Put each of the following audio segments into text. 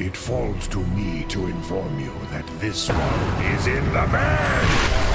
It falls to me to inform you that this one is in the bag!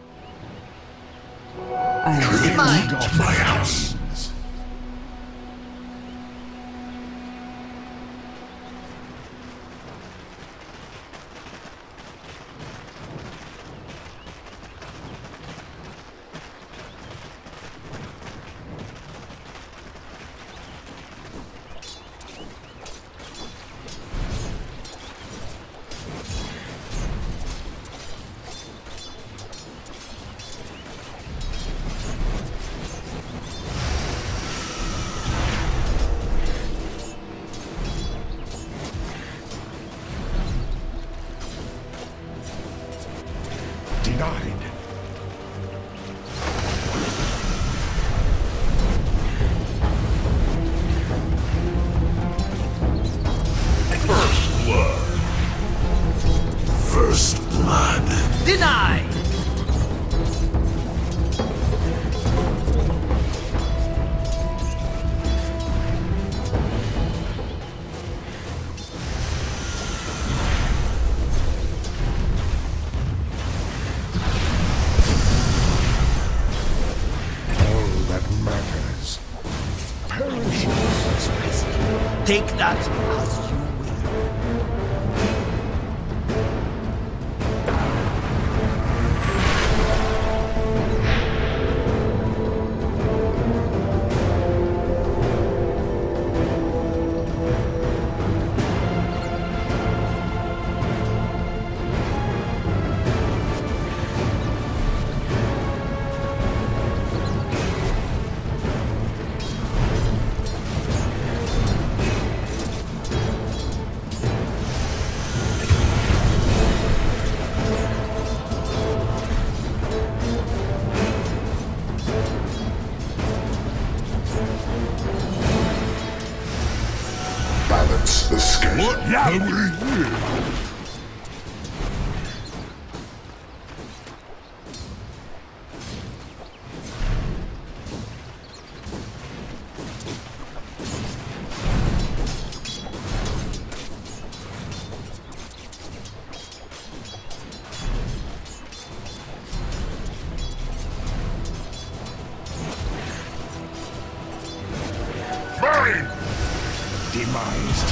Fight off my house. Take that as you demised.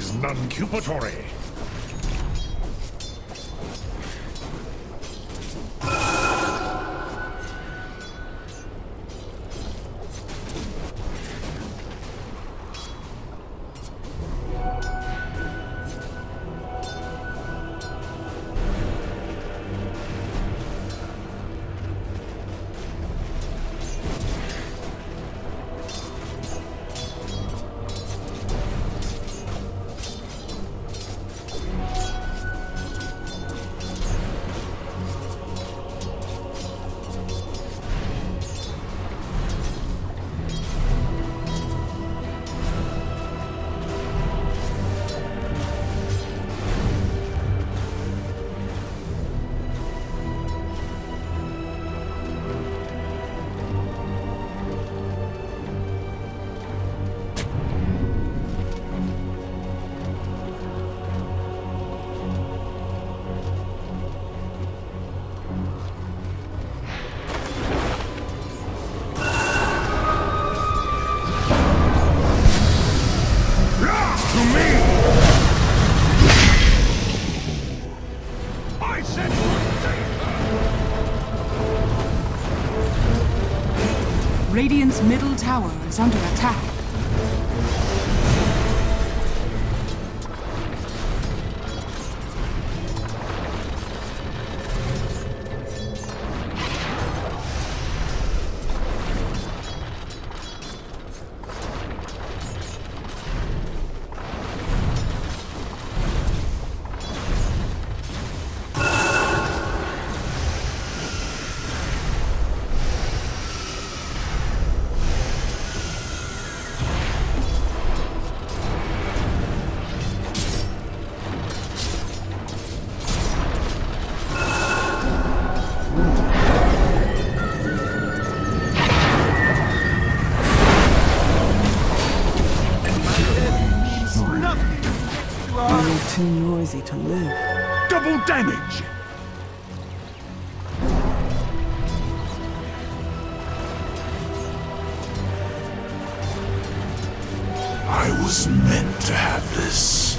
Is non-cupatory. Radiant's middle tower is under attack. Too noisy to live. Double damage! I was meant to have this.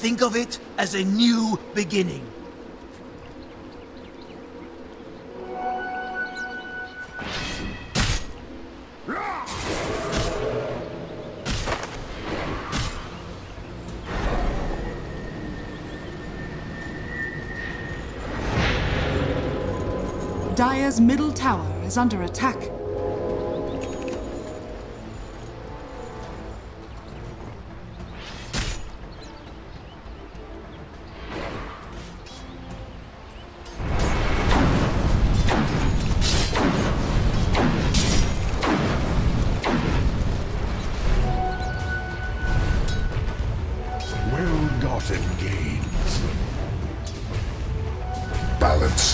Think of it as a new beginning. Dire's middle tower is under attack.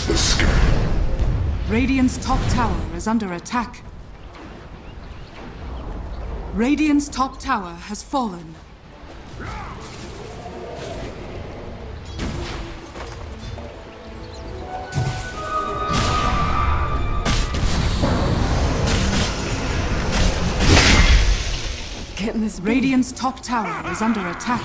That's the scale. Radiant's top tower is under attack. Radiant's top tower has fallen. Getting this. Radiant's top tower is under attack.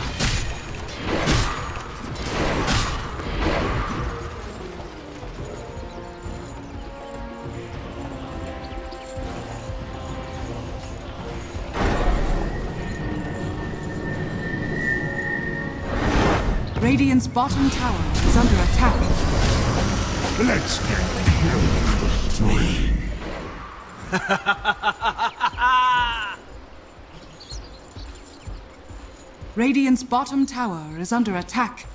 Radiant's bottom tower is under attack. Let's get killed. Radiant's bottom tower is under attack.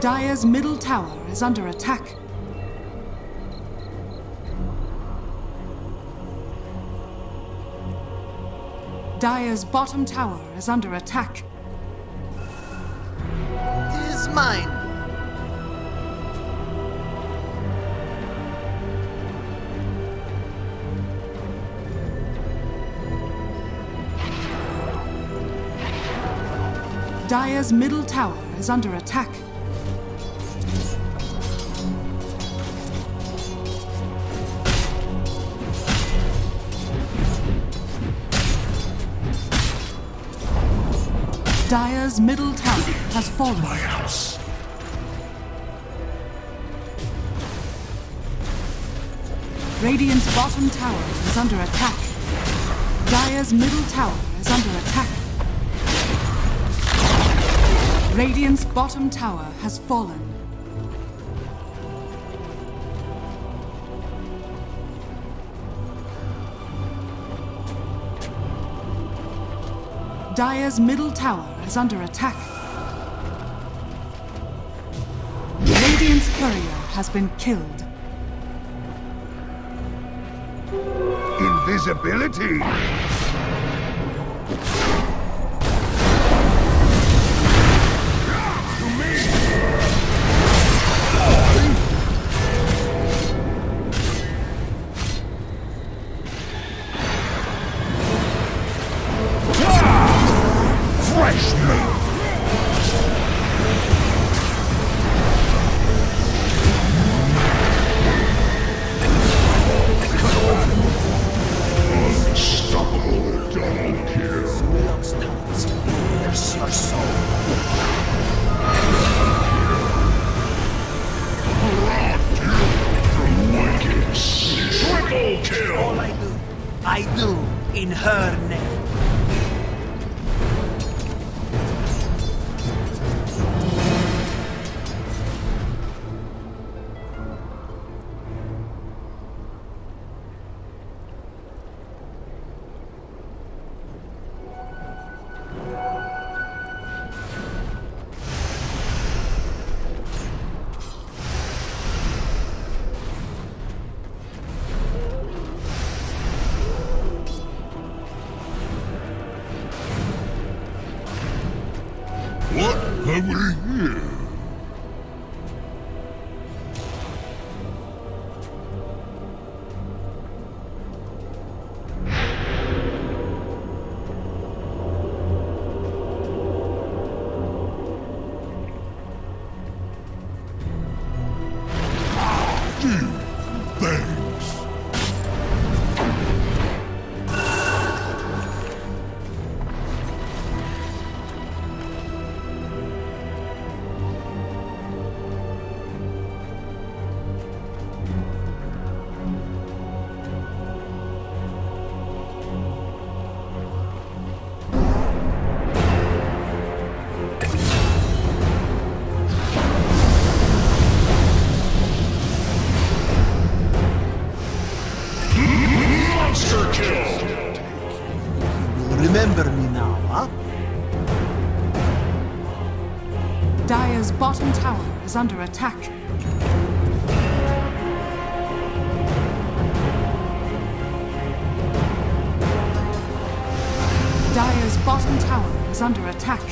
Dire's middle tower is under attack. Dire's bottom tower is under attack. It is mine. Dire's middle tower is under attack. Dire's middle tower has fallen. My house. Radiant's bottom tower is under attack. Dire's middle tower is under attack. Radiant's bottom tower has fallen. Dire's middle tower is under attack. Radiant's courier has been killed. Invisibility! Thanks. Monster kill! You remember me now, huh? Dire's bottom tower is under attack. Dire's bottom tower is under attack.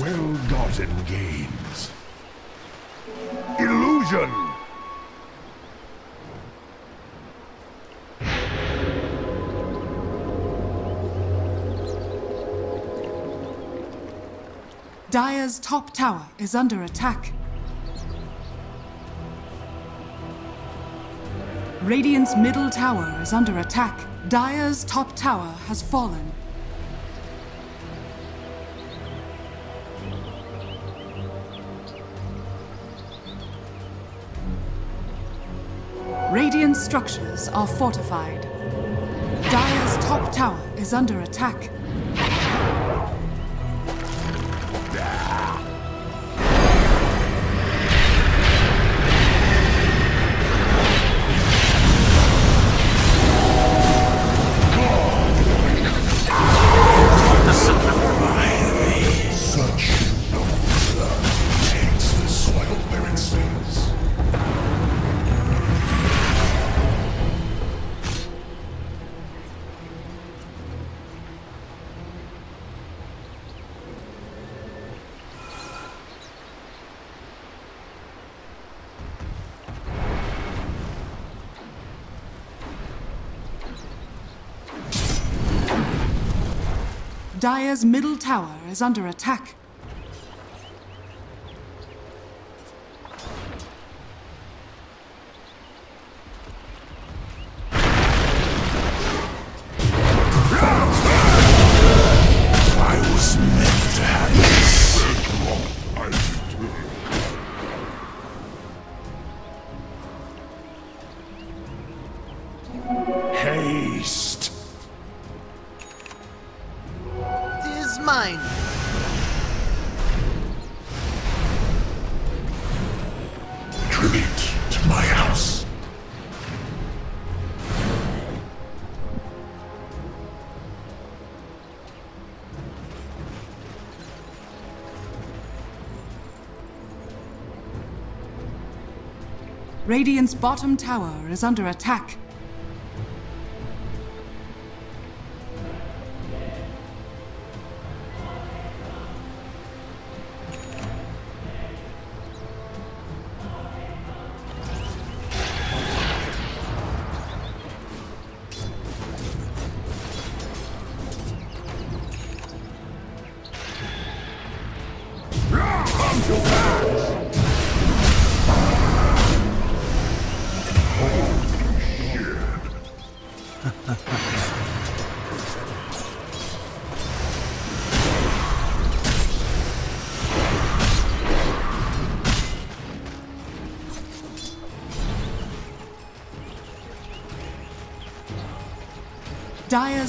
Well-gotten gains. Illusion! Dire's top tower is under attack. Radiant's middle tower is under attack. Dire's top tower has fallen. Radiant's structures are fortified. Dire's top tower is under attack. Dire's middle tower is under attack. Radiant's bottom tower is under attack. Dire's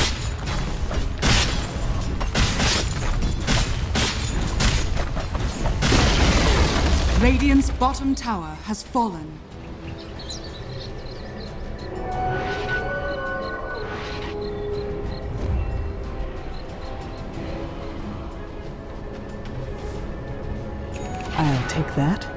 Radiant's bottom tower has fallen. I'll take that.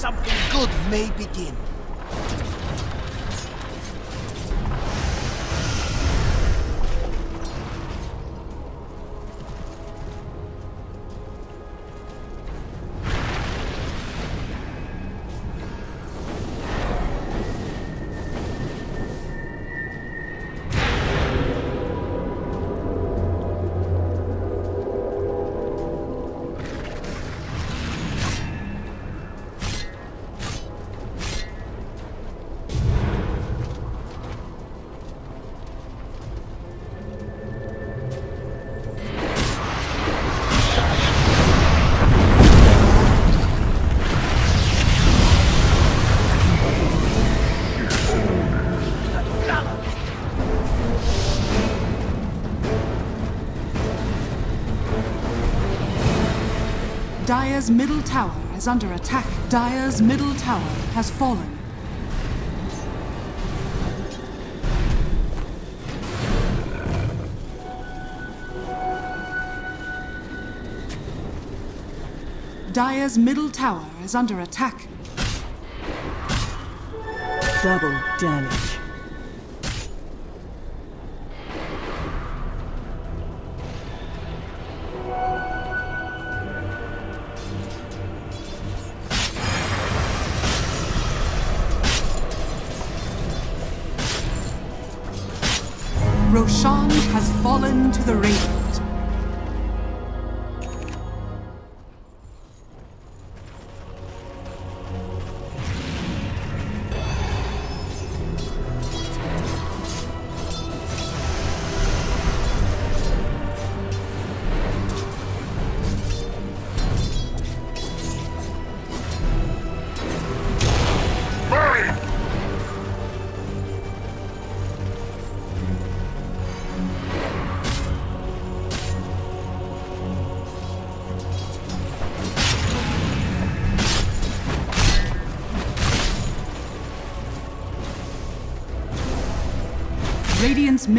something good may begin. Dire's middle tower is under attack. Dire's middle tower has fallen. Dire's middle tower is under attack. Double damage. Roshan has fallen to the Radiant. Radiant's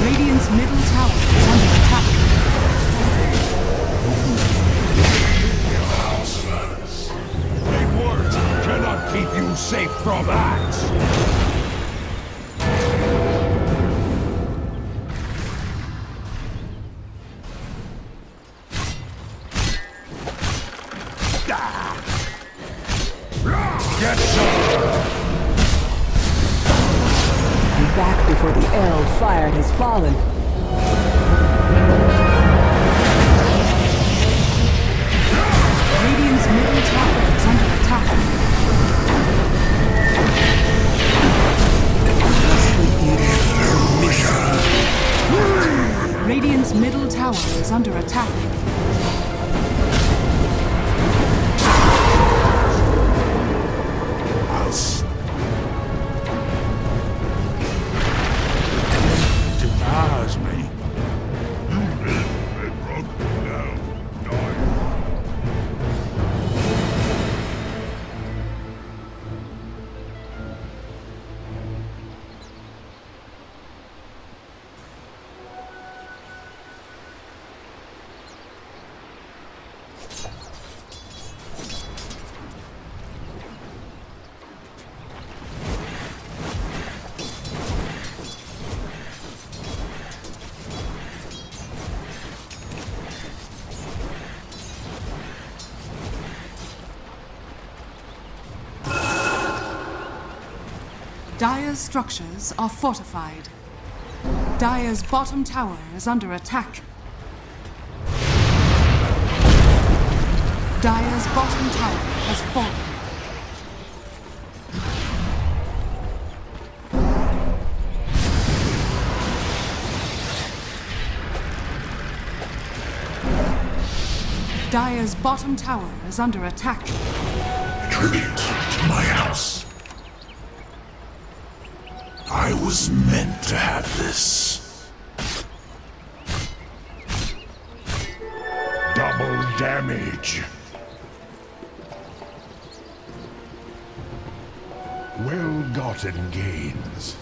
Radiant's middle tower is under attack. Keep you safe from acts. Get some. Be back before the L fired has fallen. Radiant's middle tower is under attack. Radiant's middle tower is under attack. Devours me. Dire's structures are fortified. Dire's bottom tower is under attack. Dire's bottom tower has fallen. Dire's bottom tower is under attack. Tribute to my house. I was meant to have this. Double damage. Well-gotten gains.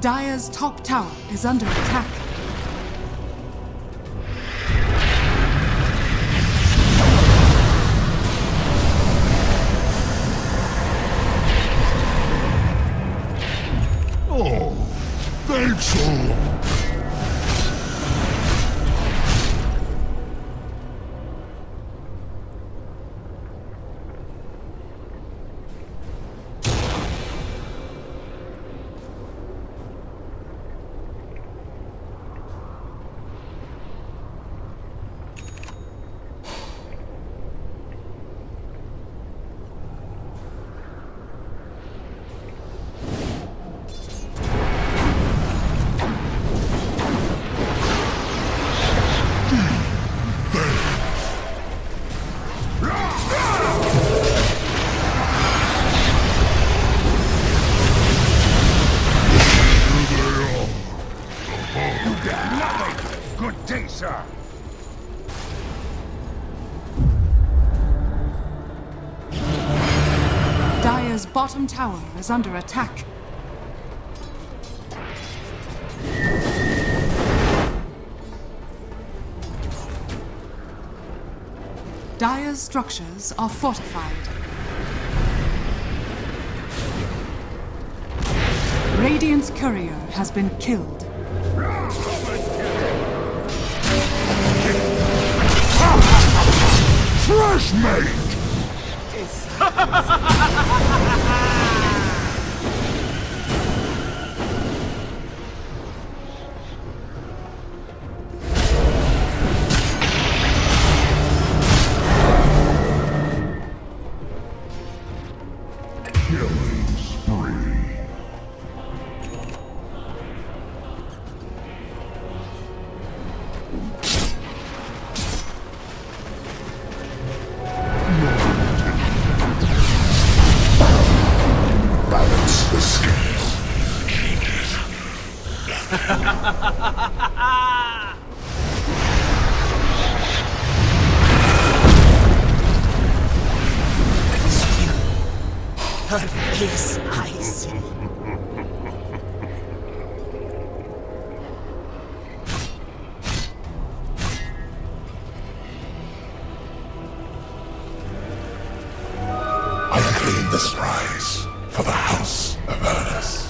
Dire's top tower is under attack. Oh, thanks all. Dire's bottom tower is under attack. Dire's structures are fortified. Radiant's courier has been killed. Fresh mate! Killing spree. Yes, I see. this prize for the House of Avernus.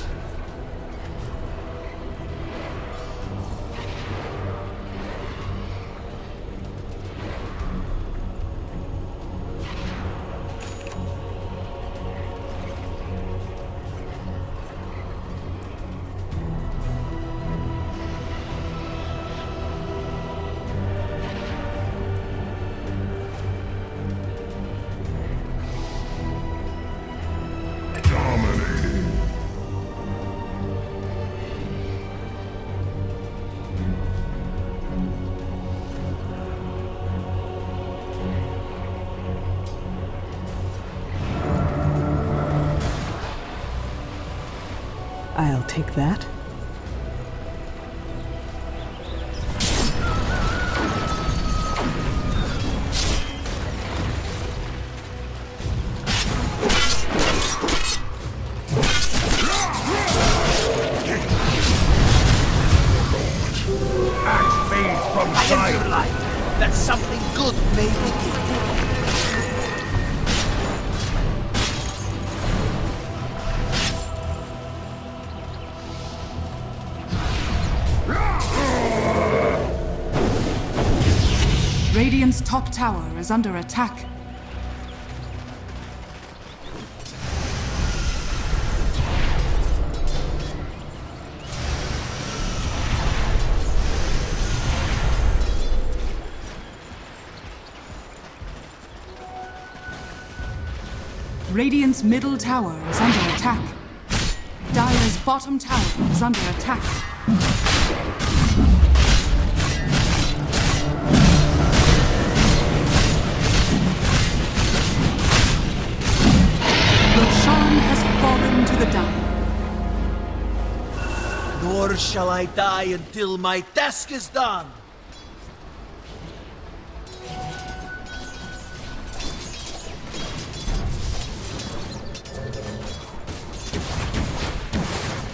I'll take that. Radiant's top tower is under attack. Radiant's middle tower is under attack. Dire's bottom tower is under attack. Nor shall I die until my task is done!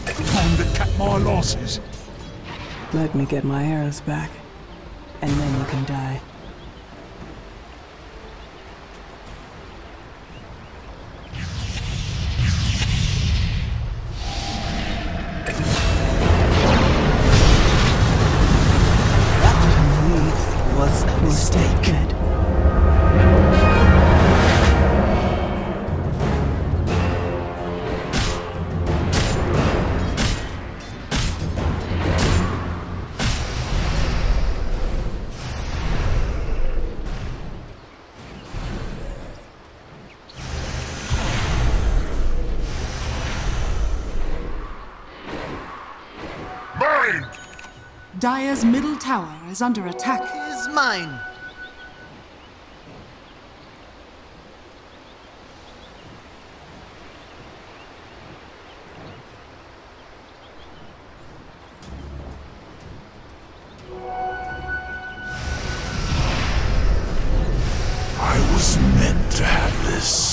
Time to cut my losses! Let me get my arrows back, and then you can die. Dire's middle tower is under attack. Is mine. I was meant to have this.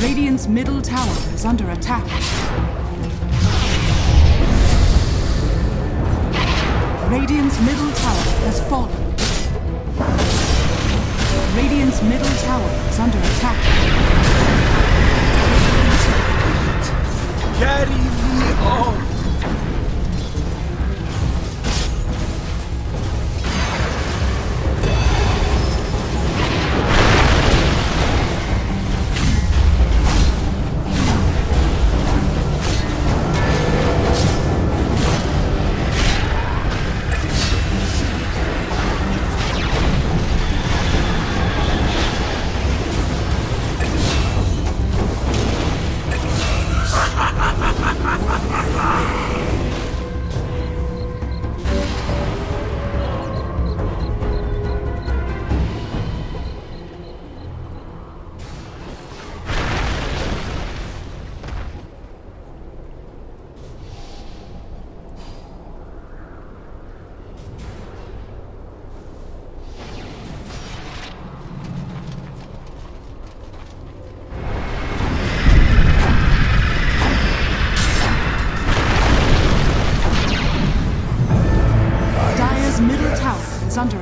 Radiant's middle tower is under attack. Radiant's middle tower has fallen. Radiant's middle tower is under attack. Carry me on!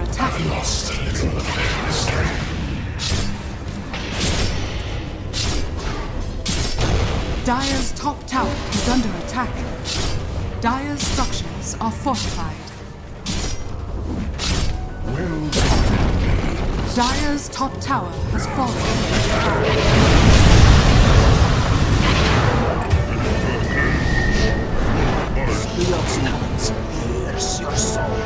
are attacking. I've lost a little of their mystery. Dire's top tower is under attack. Dire's structures are fortified. Well done. Dire's top tower has fallen. Love's talents, here's your soul.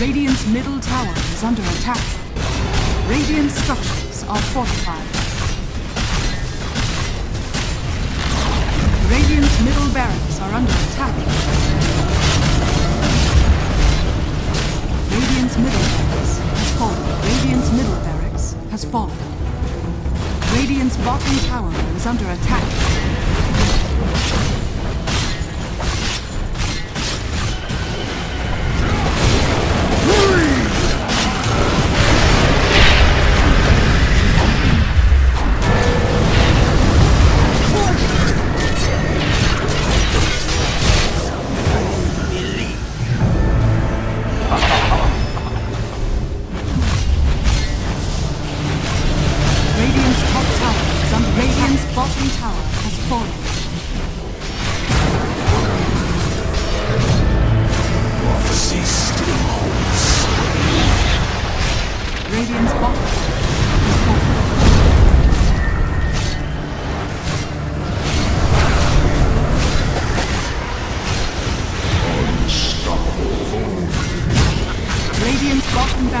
Radiant's middle tower is under attack. Radiant structures are fortified. Radiant's middle barracks are under attack. Radiant's middle barracks has fallen. Radiant's middle barracks has fallen. Radiant's bottom tower is under attack.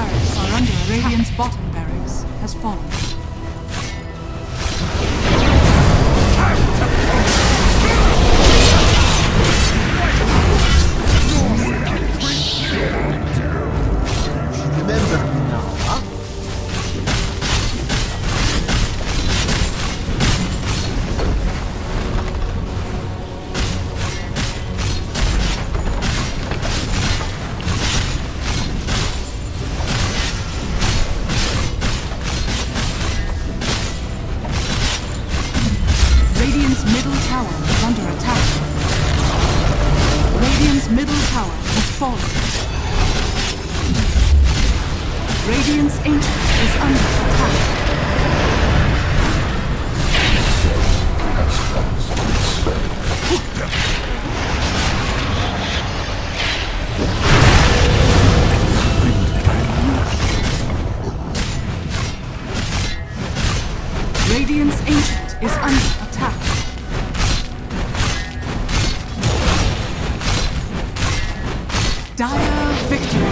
Radiant's Ancient is under attack. Dire victory.